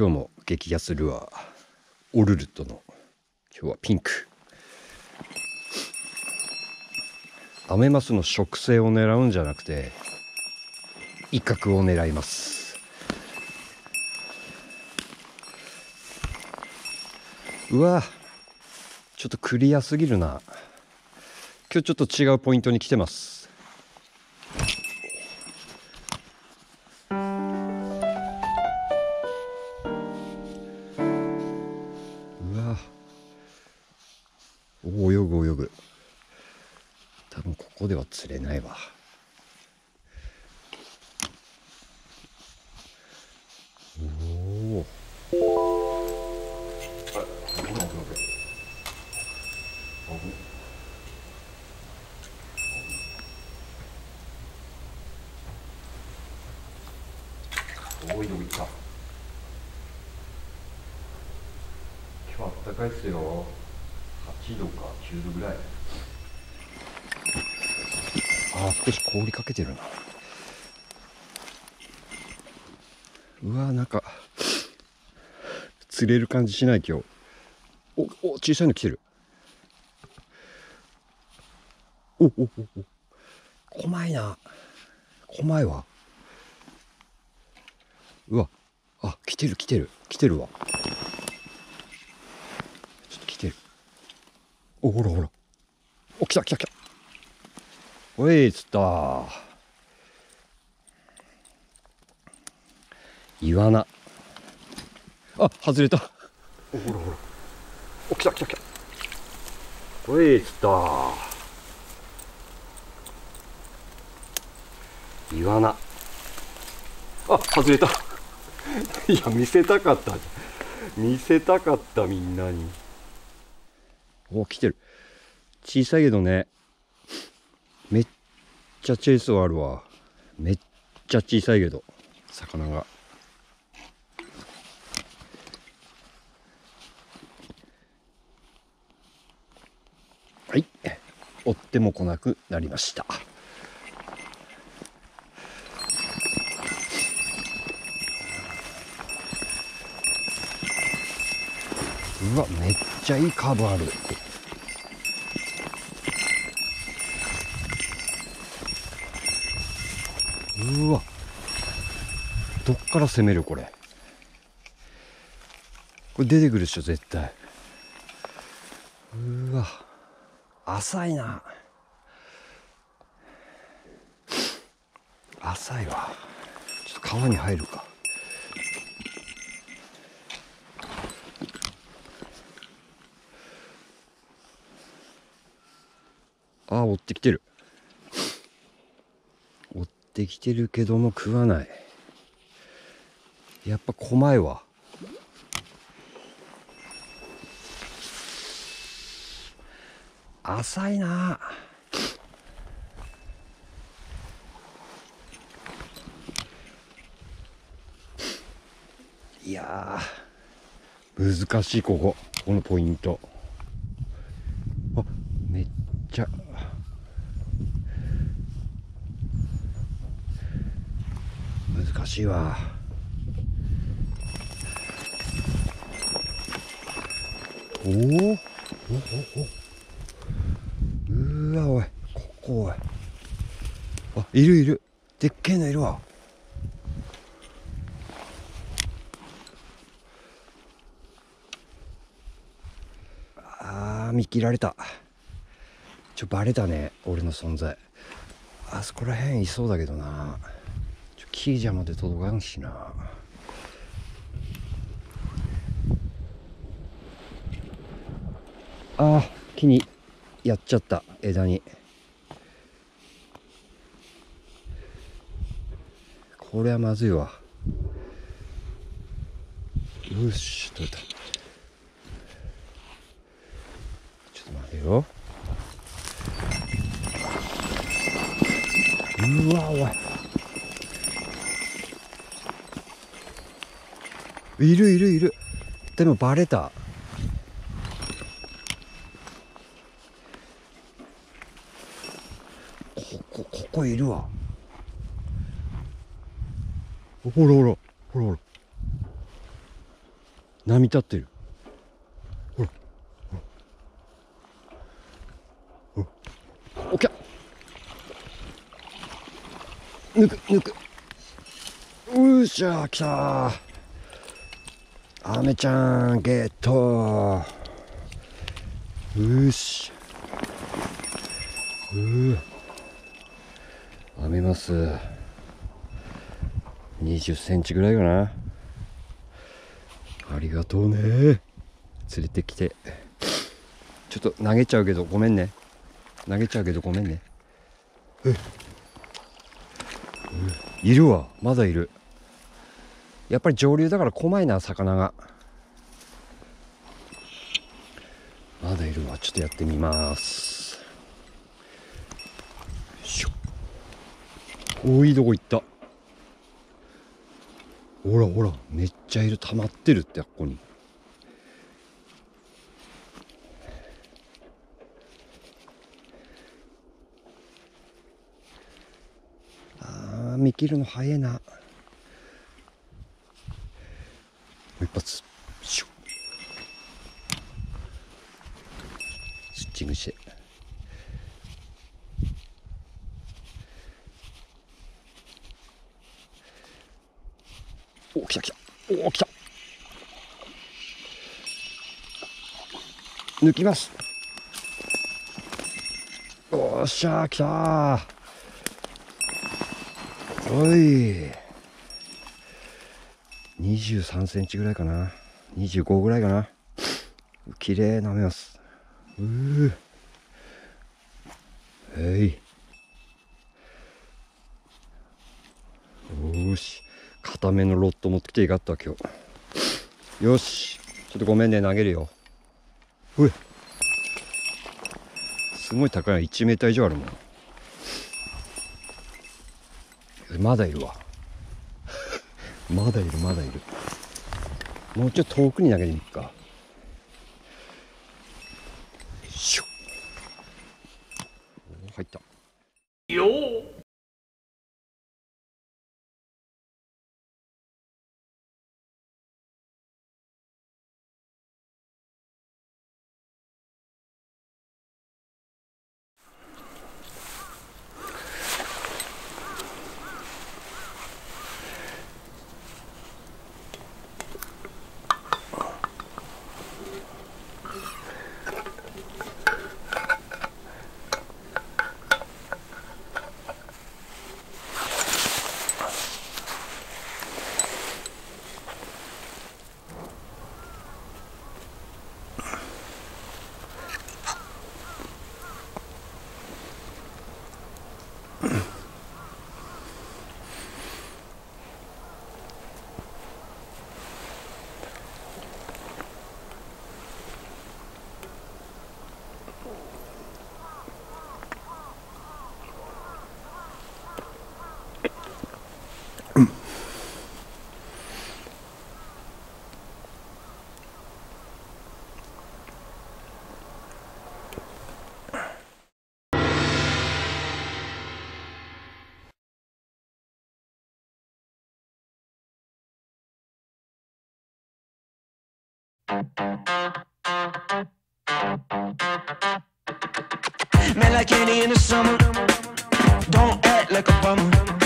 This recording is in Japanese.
今日も激安ルアーオルルットの、今日はピンクアメマスの食性を狙うんじゃなくて威嚇を狙います。うわ、ちょっとクリアすぎるな。今日ちょっと違うポイントに来てます。泳ぐ多分ここでは釣れないわ。おお、多いのいった。今日あったかいっすよ。8度か9度ぐらい。ああ、少し氷かけてるな。うわー、なんか釣れる感じしない今日。お、小さいの来てる。お、細いな。細いわ。うわ、あ、来てるわ。ちょっと来てる。お、ほら。お、来た。おい、釣った。イワナ。あ、外れた。お、ほら。お、来た。おい、釣った。イワナ。あ、外れた。いや、見せたかった、みんなに。お、来てる。小さいけどね。めっちゃチェイスはあるわ。めっちゃ小さいけど魚が。はい、追っても来なくなりました。うわ、めっちゃいいカーブある。うわ、どっから攻めるこれ。これ出てくるでしょ絶対。うわ、浅いな。浅いわ。ちょっと川に入るか。あ、追ってきてる。追ってきてるけども食わない。やっぱ細いわ。浅いな。いやー、難しいこのポイント。あ、めっちゃ。難しいわ。おお。うわ、おい、ここ、おい。あ、いる。でっけえのいるわ。ああ、見切られた。バレたね、俺の存在。あそこらへんいそうだけどな。キージャまで届かんしな。あ、木にやっちゃった、枝に。これはまずいわ。よし、取れた。ちょっと待てよ。うわ、おい、いる。でもバレた。ここいるわ。ほら。波立ってる。ほら。おきゃ。抜く抜く。うーしゃー、来たー。アメちゃんゲットー。うし。アメマス20センチぐらいかな。ありがとうね、連れてきて。ちょっと投げちゃうけどごめんね。投げちゃうけどごめんね。いるわ、まだいる。やっぱり上流だからこまいな、魚が。まだいるわ、ちょっとやってみます。おい、どこ行った。ほらほら、めっちゃいる。溜まってるって、あっこに。あー、見切るの早いな。もう一発。シュッスッチングして。お、来た来た。お、来た。抜きます。おっしゃー、来たー。おい、23センチぐらいかな、25ぐらいかな。綺麗なめます。うー、はい、よし。固めのロット持ってきていかった今日。よし、ちょっとごめんね、投げるよ。うえ、すごい高い、1メーター以上あるもん。まだいるわ。まだいる、まだいる。もうちょっと遠くに投げてみっか。シュッ、入ったよー。Man like Andy in the summer, don't act like a bummer.